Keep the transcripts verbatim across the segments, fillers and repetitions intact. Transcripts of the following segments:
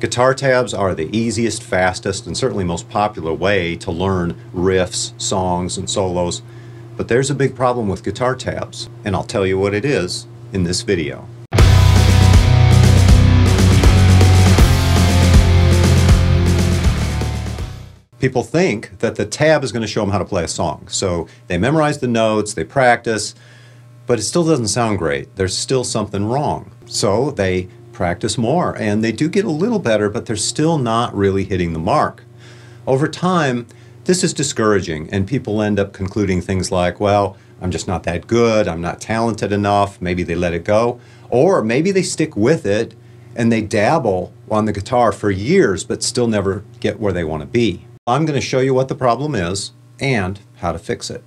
Guitar tabs are the easiest, fastest, and certainly most popular way to learn riffs, songs, and solos, but there's a big problem with guitar tabs, and I'll tell you what it is in this video. People think that the tab is going to show them how to play a song, so they memorize the notes, they practice, but it still doesn't sound great. There's still something wrong. So they practice more, and they do get a little better, but they're still not really hitting the mark. Over time, this is discouraging, and people end up concluding things like, well, I'm just not that good, I'm not talented enough, maybe they let it go, or maybe they stick with it and they dabble on the guitar for years but still never get where they want to be. I'm going to show you what the problem is and how to fix it.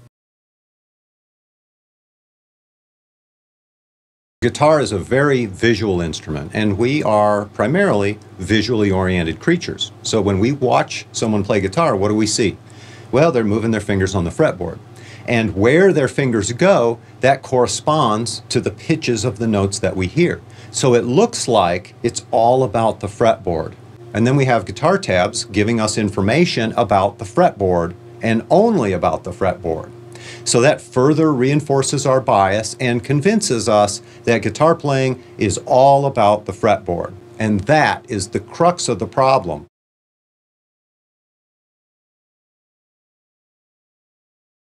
Guitar is a very visual instrument, and we are primarily visually oriented creatures. So when we watch someone play guitar, what do we see? Well, they're moving their fingers on the fretboard. And where their fingers go, that corresponds to the pitches of the notes that we hear. So it looks like it's all about the fretboard. And then we have guitar tabs giving us information about the fretboard and only about the fretboard. So that further reinforces our bias and convinces us that guitar playing is all about the fretboard. And that is the crux of the problem.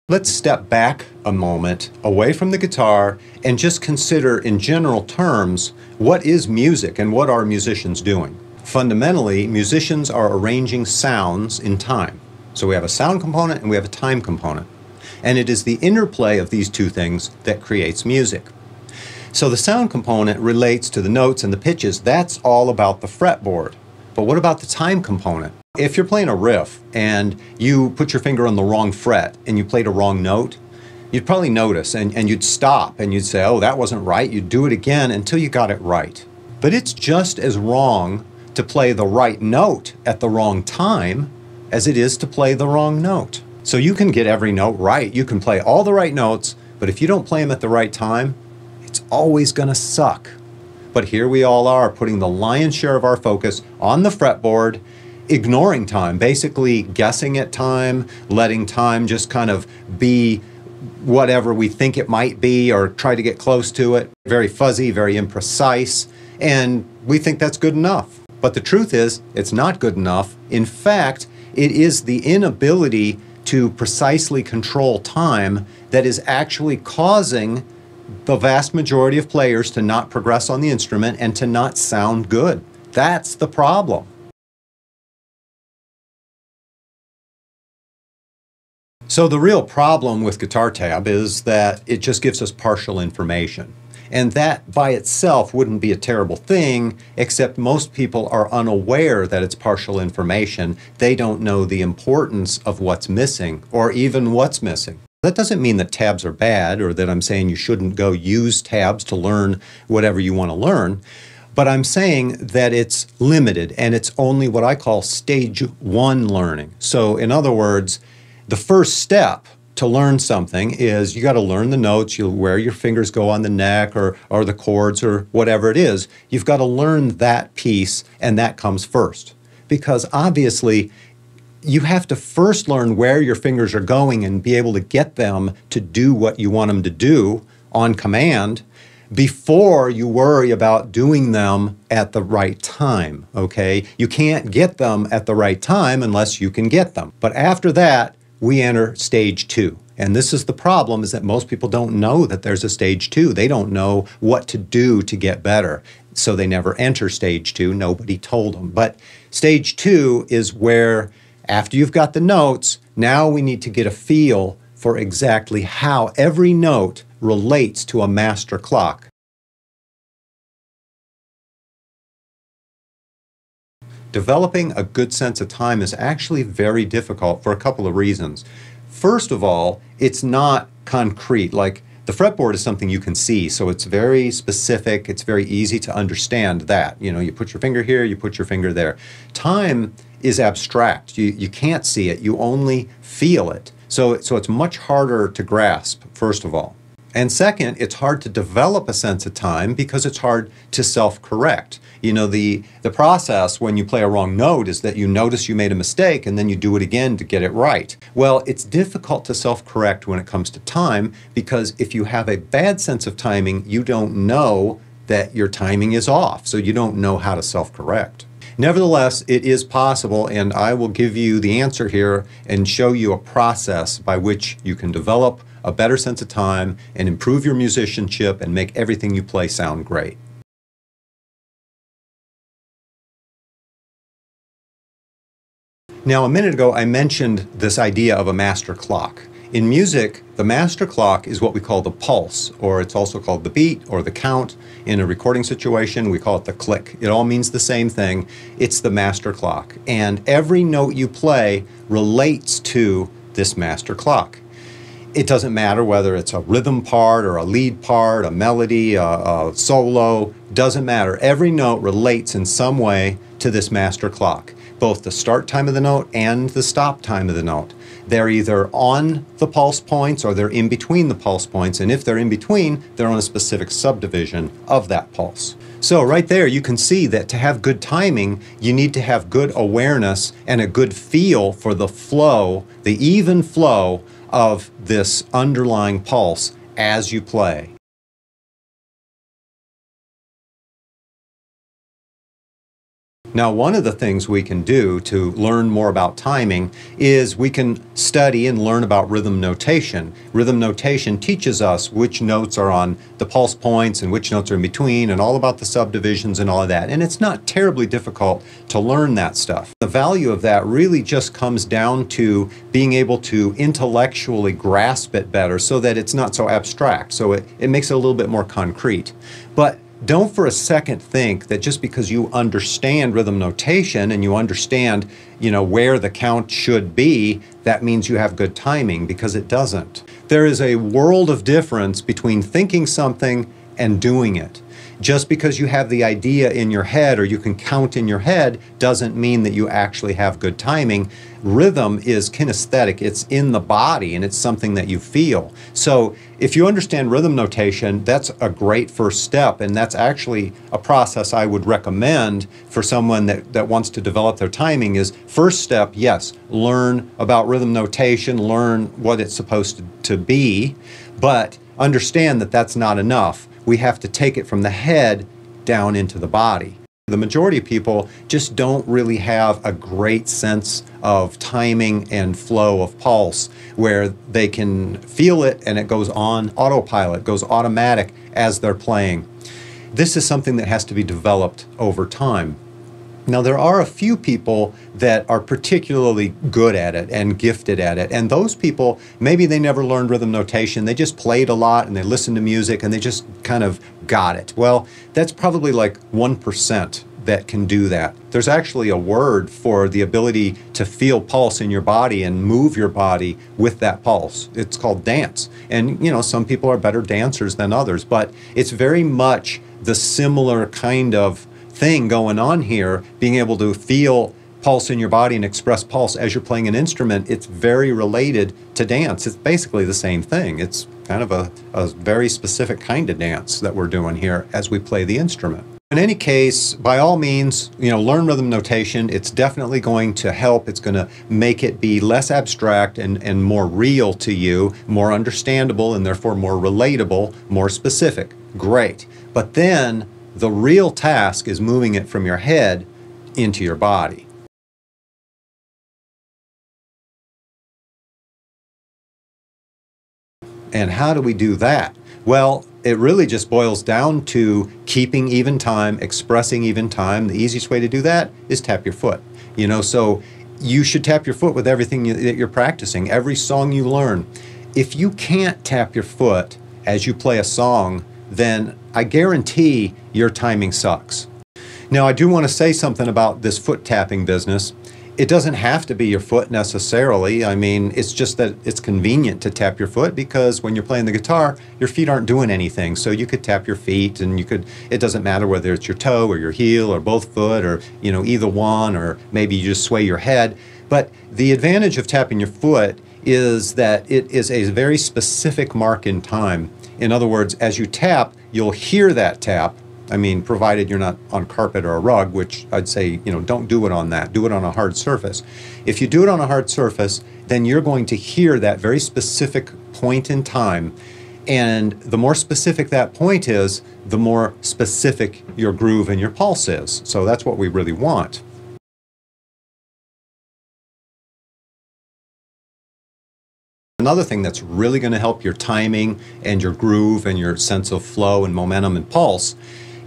Let's step back a moment away from the guitar and just consider in general terms, what is music and what are musicians doing? Fundamentally, musicians are arranging sounds in time. So we have a sound component and we have a time component. And it is the interplay of these two things that creates music. So the sound component relates to the notes and the pitches. That's all about the fretboard. But what about the time component? If you're playing a riff and you put your finger on the wrong fret and you played a wrong note, you'd probably notice and, and you'd stop and you'd say, oh, that wasn't right. You'd do it again until you got it right. But it's just as wrong to play the right note at the wrong time as it is to play the wrong note. So you can get every note right. You can play all the right notes, but if you don't play them at the right time, it's always gonna suck. But here we all are putting the lion's share of our focus on the fretboard, ignoring time, basically guessing at time, letting time just kind of be whatever we think it might be or try to get close to it. Very fuzzy, very imprecise, and we think that's good enough. But the truth is, it's not good enough. In fact, it is the inability to precisely control time that is actually causing the vast majority of players to not progress on the instrument and to not sound good. That's the problem. So the real problem with guitar tab is that it just gives us partial information. And that by itself wouldn't be a terrible thing, except most people are unaware that it's partial information. They don't know the importance of what's missing or even what's missing. That doesn't mean that tabs are bad or that I'm saying you shouldn't go use tabs to learn whatever you want to learn. But I'm saying that it's limited and it's only what I call stage one learning. So in other words, the first step to learn something is you got to learn the notes, you where your fingers go on the neck or, or the chords or whatever it is. You've got to learn that piece, and that comes first. Because obviously, you have to first learn where your fingers are going and be able to get them to do what you want them to do on command before you worry about doing them at the right time, okay? You can't get them at the right time unless you can get them. But after that, we enter stage two. And this is the problem, is that most people don't know that there's a stage two. They don't know what to do to get better. So they never enter stage two, nobody told them. But stage two is where, after you've got the notes, now we need to get a feel for exactly how every note relates to a master clock. Developing a good sense of time is actually very difficult for a couple of reasons. First of all, it's not concrete. Like, the fretboard is something you can see, so it's very specific, it's very easy to understand that. You know, you put your finger here, you put your finger there. Time is abstract. You, you can't see it, you only feel it. So, so it's much harder to grasp, first of all. And second, it's hard to develop a sense of time because it's hard to self-correct. You know, the, the process when you play a wrong note is that you notice you made a mistake and then you do it again to get it right. Well, it's difficult to self-correct when it comes to time because if you have a bad sense of timing, you don't know that your timing is off. So you don't know how to self-correct. Nevertheless, it is possible, and I will give you the answer here and show you a process by which you can develop a better sense of time and improve your musicianship and make everything you play sound great. Now, a minute ago, I mentioned this idea of a master clock. In music, the master clock is what we call the pulse, or it's also called the beat or the count. In a recording situation, we call it the click. It all means the same thing. It's the master clock. And every note you play relates to this master clock. It doesn't matter whether it's a rhythm part or a lead part, a melody, a, a solo, doesn't matter. Every note relates in some way to this master clock, both the start time of the note and the stop time of the note. They're either on the pulse points or they're in between the pulse points, and if they're in between, they're on a specific subdivision of that pulse. So right there you can see that to have good timing, you need to have good awareness and a good feel for the flow, the even flow of this underlying pulse as you play. Now, one of the things we can do to learn more about timing is we can study and learn about rhythm notation. Rhythm notation teaches us which notes are on the pulse points and which notes are in between and all about the subdivisions and all of that. And it's not terribly difficult to learn that stuff. The value of that really just comes down to being able to intellectually grasp it better so that it's not so abstract. So it, it makes it a little bit more concrete. But don't for a second think that just because you understand rhythm notation and you understand, you know, where the count should be, that means you have good timing, because it doesn't. There is a world of difference between thinking something and doing it. Just because you have the idea in your head or you can count in your head doesn't mean that you actually have good timing. Rhythm is kinesthetic. It's in the body and it's something that you feel. So if you understand rhythm notation, that's a great first step, and that's actually a process I would recommend for someone that, that wants to develop their timing is first step, yes, learn about rhythm notation, learn what it's supposed to, to be, but understand that that's not enough. We have to take it from the head down into the body. The majority of people just don't really have a great sense of timing and flow of pulse where they can feel it and it goes on autopilot, goes automatic as they're playing. This is something that has to be developed over time. Now, there are a few people that are particularly good at it and gifted at it. And those people, maybe they never learned rhythm notation. They just played a lot and they listened to music and they just kind of got it. Well, that's probably like one percent that can do that. There's actually a word for the ability to feel pulse in your body and move your body with that pulse. It's called dance. And, you know, some people are better dancers than others, but it's very much the similar kind of thing going on here, being able to feel pulse in your body and express pulse as you're playing an instrument. It's very related to dance. It's basically the same thing. It's kind of a, a very specific kind of dance that we're doing here as we play the instrument. In any case, by all means, you know, learn rhythm notation. It's definitely going to help. It's going to make it be less abstract and, and more real to you, more understandable, and therefore more relatable, more specific. Great. But then the real task is moving it from your head into your body. And how do we do that? Well, it really just boils down to keeping even time, expressing even time. The easiest way to do that is tap your foot. You know, so you should tap your foot with everything that you're practicing, every song you learn. If you can't tap your foot as you play a song, then I guarantee your timing sucks. Now, I do want to say something about this foot tapping business. It doesn't have to be your foot necessarily. I mean, it's just that it's convenient to tap your foot because when you're playing the guitar, your feet aren't doing anything. So you could tap your feet and you could, it doesn't matter whether it's your toe or your heel or both foot or, you know, either one, or maybe you just sway your head. But the advantage of tapping your foot is that it is a very specific mark in time. In other words, as you tap, you'll hear that tap. I mean, provided you're not on carpet or a rug, which I'd say, you know, don't do it on that. Do it on a hard surface. If you do it on a hard surface, then you're going to hear that very specific point in time. And the more specific that point is, the more specific your groove and your pulse is. So that's what we really want. Another thing that's really going to help your timing and your groove and your sense of flow and momentum and pulse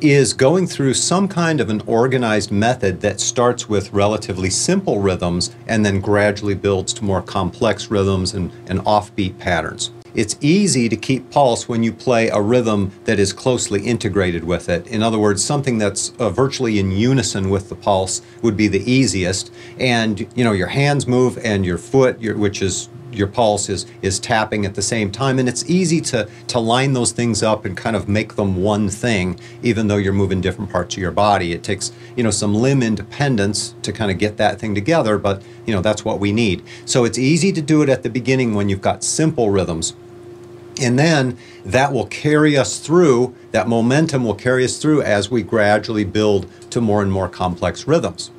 is going through some kind of an organized method that starts with relatively simple rhythms and then gradually builds to more complex rhythms and, and offbeat patterns. It's easy to keep pulse when you play a rhythm that is closely integrated with it. In other words, something that's uh, virtually in unison with the pulse would be the easiest. And, you know, your hands move and your foot, your, which is your pulse, is, is tapping at the same time. And it's easy to, to line those things up and kind of make them one thing, even though you're moving different parts of your body. It takes, you know, some limb independence to kind of get that thing together, but, you know, that's what we need. So it's easy to do it at the beginning when you've got simple rhythms. And then that will carry us through, that momentum will carry us through as we gradually build to more and more complex rhythms.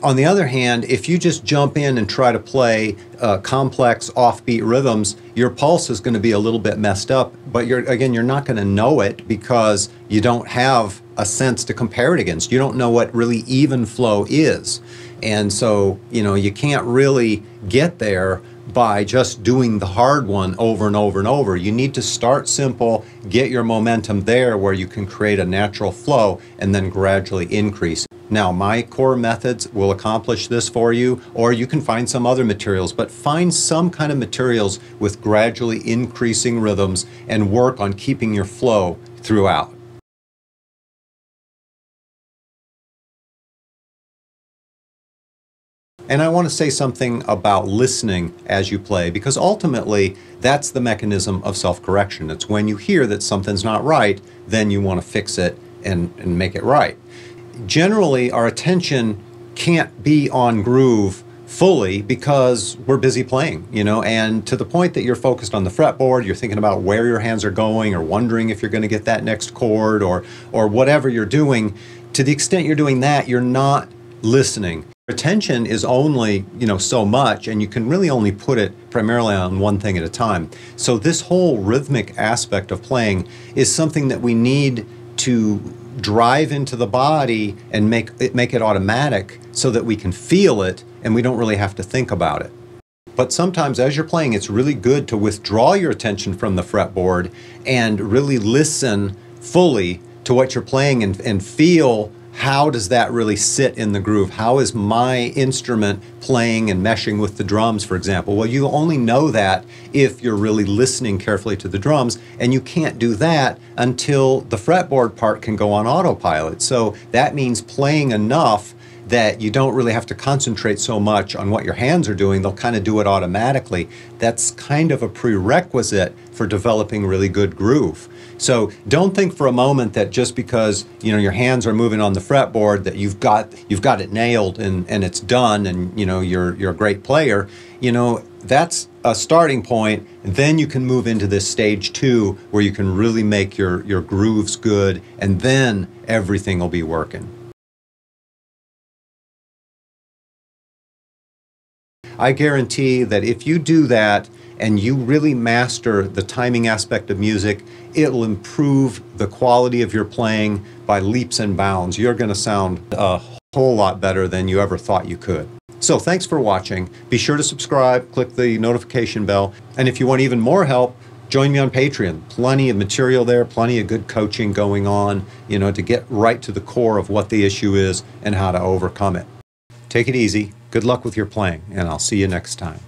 On the other hand, if you just jump in and try to play uh, complex offbeat rhythms, your pulse is going to be a little bit messed up, but you're, again, you're not going to know it because you don't have a sense to compare it against. You don't know what really even flow is. And so, you know, you can't really get there by just doing the hard one over and over and over. You need to start simple, get your momentum there where you can create a natural flow and then gradually increase. Now, my core methods will accomplish this for you, or you can find some other materials, but find some kind of materials with gradually increasing rhythms and work on keeping your flow throughout. And I want to say something about listening as you play, because ultimately that's the mechanism of self-correction. It's when you hear that something's not right, then you want to fix it and, and make it right. Generally, our attention can't be on groove fully because we're busy playing, you know, and to the point that you're focused on the fretboard, you're thinking about where your hands are going or wondering if you're going to get that next chord or, or whatever you're doing. To the extent you're doing that, you're not listening. Attention is only, you know, so much, and you can really only put it primarily on one thing at a time. So this whole rhythmic aspect of playing is something that we need to drive into the body and make it, make it automatic so that we can feel it and we don't really have to think about it. But sometimes as you're playing, it's really good to withdraw your attention from the fretboard and really listen fully to what you're playing and, and feel how does that really sit in the groove? How is my instrument playing and meshing with the drums, for example? Well, you only know that if you're really listening carefully to the drums, and you can't do that until the fretboard part can go on autopilot. So that means playing enough that you don't really have to concentrate so much on what your hands are doing. They'll kind of do it automatically. That's kind of a prerequisite for developing really good groove. So don't think for a moment that just because, you know, your hands are moving on the fretboard that you've got you've got it nailed and, and it's done and, you know, you're you're a great player. You know, that's a starting point. Then you can move into this stage two where you can really make your, your grooves good, and then everything will be working. I guarantee that if you do that and you really master the timing aspect of music, it'll improve the quality of your playing by leaps and bounds. You're going to sound a whole lot better than you ever thought you could. So thanks for watching. Be sure to subscribe, click the notification bell, and if you want even more help, join me on Patreon. Plenty of material there, plenty of good coaching going on, you know, to get right to the core of what the issue is and how to overcome it. Take it easy. Good luck with your playing, and I'll see you next time.